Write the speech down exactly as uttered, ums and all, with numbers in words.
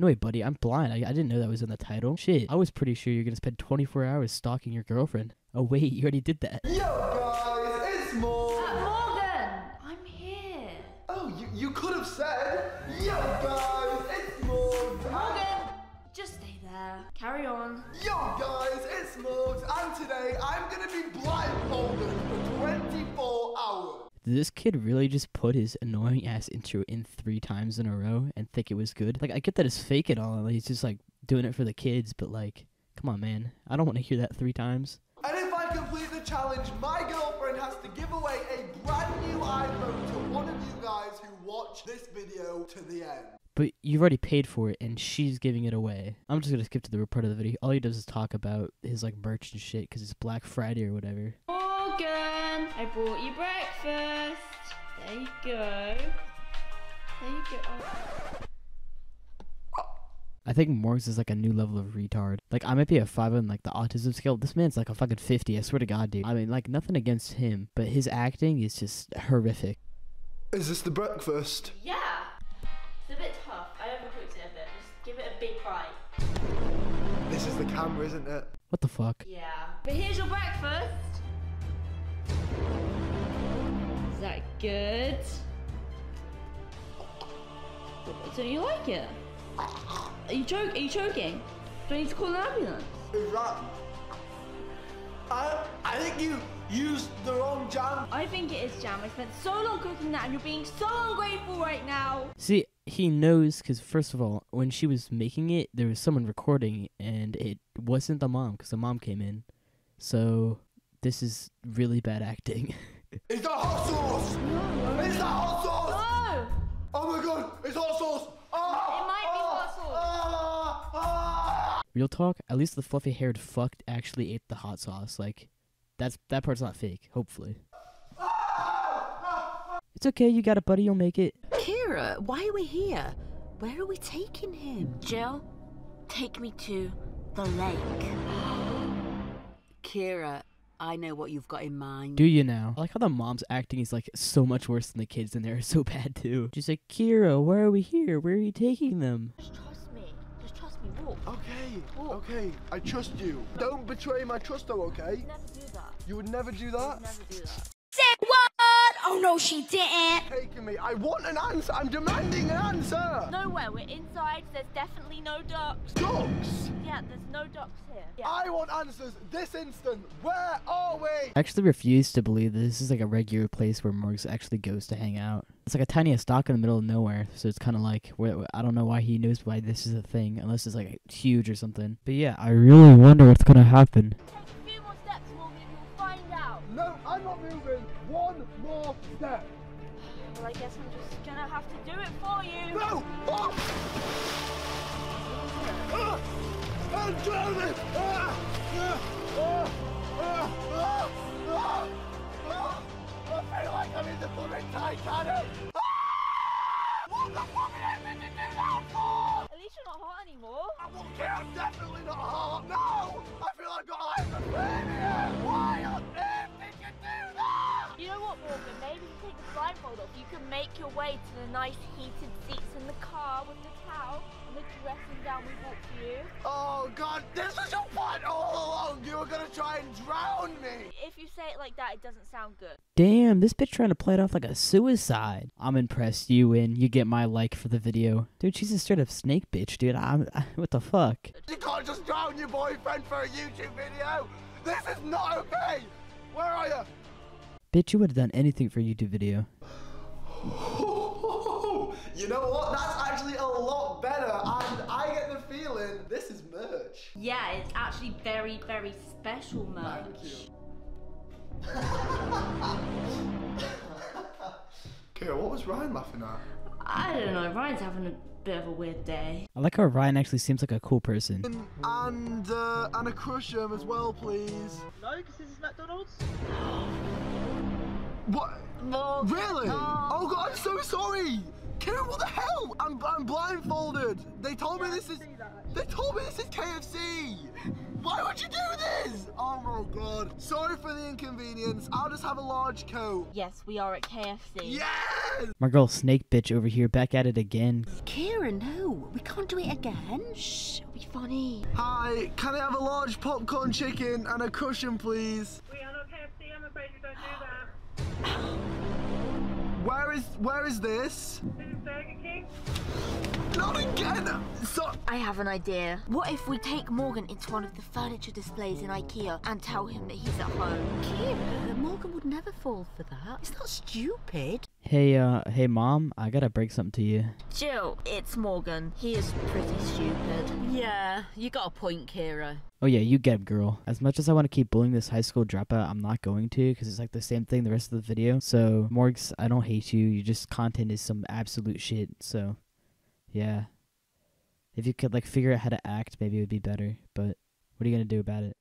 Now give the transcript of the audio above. No way, buddy, I'm blind. I, I didn't know that was in the title. Shit, I was pretty sure you're gonna spend twenty-four hours stalking your girlfriend. Oh wait, you already did that. Yo guys, it's Morgan. Morgan, I'm here. Oh, you, you could have said, yo guys, it's Morgan. Morgan, just stay there. Carry on. Yo guys, it's Morgz, and today I'm gonna be blindfolded for twenty-four hours. This kid really just put his annoying ass intro in three times in a row and think it was good. Like, I get that it's fake and all, like, he's just like doing it for the kids, but like, come on, man. I don't want to hear that three times. And if I complete the challenge, my girlfriend has to give away a brand new iPhone to one of you guys who watch this video to the end. But you've already paid for it, and she's giving it away. I'm just gonna skip to the part of the video. All he does is talk about his like merch and shit, cause it's Black Friday or whatever. Morgan, I brought you breakfast. There you go. There you go. I think Morgz is like a new level of retard. Like, I might be a five on like the autism scale. This man's like a fucking fifty. I swear to God, dude. I mean, like, nothing against him, but his acting is just horrific. Is this the breakfast? Yeah. It's a bit tough. I overcooked it a bit. Just give it a big bite. This is the camera, isn't it? What the fuck? Yeah. But here's your breakfast. Is that good? Don't you like it? Are you joking? Are you choking? Do I need to call an ambulance? Is that... I, I think you used the wrong jam. I think it is jam. I spent so long cooking that, and you're being so ungrateful right now. See, he knows because, first of all, when she was making it, there was someone recording, and it wasn't the mom because the mom came in. So this is really bad acting. It's the hot sauce! No. It's the hot sauce! No! Oh my god, it's hot sauce! Ah, it might ah, be hot sauce. Ah, ah. Real talk, at least the fluffy-haired fuck actually ate the hot sauce. Like, that's that part's not fake, hopefully. It's okay, you got it, buddy, you'll make it. Kira, why are we here? Where are we taking him? Jill, take me to the lake. Kira, I know what you've got in mind. Do you now? I like how the mom's acting is like so much worse than the kids, and they're so bad too. She's like, Kira, why are we here? Where are you taking them? Just trust me. Just trust me. Walk. Okay. Walk. Okay. I trust you. Don't betray my trust, though. Okay. You'd never do that. You would never do that. I would never do that. Say what? Oh no, she didn't. Taking me. I want an answer. I'm demanding an answer. Nowhere. We're inside. There's definitely no ducks. Ducks? Yeah, there's no ducks here. Yeah. I want answers this instant. Where are we? I actually refuse to believe that this is like a regular place where Morgz actually goes to hang out. It's like a tiny stock in the middle of nowhere. So it's kind of like, I don't know why he knows why this is a thing, unless it's like huge or something. But yeah, I really wonder what's gonna happen. More step. Well, I guess I'm just gonna have to do it for you. No! Oh! Ah! I'm drowning! Ah! Ah! Ah! Ah! Ah! Ah! I feel like I'm in the fucking Titanic! Ah! What the fuck did you do that for? At least you're not hot anymore. I'm okay, I'm definitely not hot. No! I feel like I've got hypothermia! Why on earth did you do that? You know what, Morgan, maybe you take the blindfold off. You can make your way to the nice heated seats in the car with the towel and the dressing down we bought for you. Oh god, this was your plan all along! You were gonna try and drown me! If you say it like that, it doesn't sound good. Damn, this bitch trying to play it off like a suicide. I'm impressed, you win. You get my like for the video. Dude, she's a straight up snake bitch, dude. I'm, I, what the fuck? You can't just drown your boyfriend for a YouTube video! This is not okay! Where are you? Bitch, you would have done anything for a YouTube video. You know what? That's actually a lot better, and I get the feeling this is merch. Yeah, it's actually very, very special merch. Thank you. Kira, what was Ryan laughing at? I don't know. Ryan's having a bit of a weird day. I like how Ryan actually seems like a cool person. And, uh, and a crush him as well, please. No, because this is McDonald's. What? No, really? No. Oh god, I'm so sorry! Kira, what the hell? I'm, I'm blindfolded! They told me this is... They told me this is K F C! Why would you do this? Oh my God. Sorry for the inconvenience. I'll just have a large Coke. Yes, we are at K F C. Yes! My girl Snake Bitch over here, back at it again. Kira, no. We can't do it again. Shh, it'll be funny. Hi, can I have a large popcorn chicken and a cushion, please? We are not K F C. I'm afraid we don't do that. Where is, where is this? This is Burger King. Not again! So I have an idea. What if we take Morgan into one of the furniture displays in IKEA and tell him that he's at home? Kira, Morgan would never fall for that. It's not stupid. Hey, uh, hey Mom, I gotta break something to you. Jill, it's Morgan. He is pretty stupid. Yeah, you got a point, Kira. Oh yeah, you get it, girl. As much as I want to keep bullying this high school dropout, I'm not going to, because it's like the same thing the rest of the video. So, Morgz, I don't hate you. Your just content is some absolute shit, so... Yeah. If you could, like, figure out how to act, maybe it would be better, but what are you gonna do about it?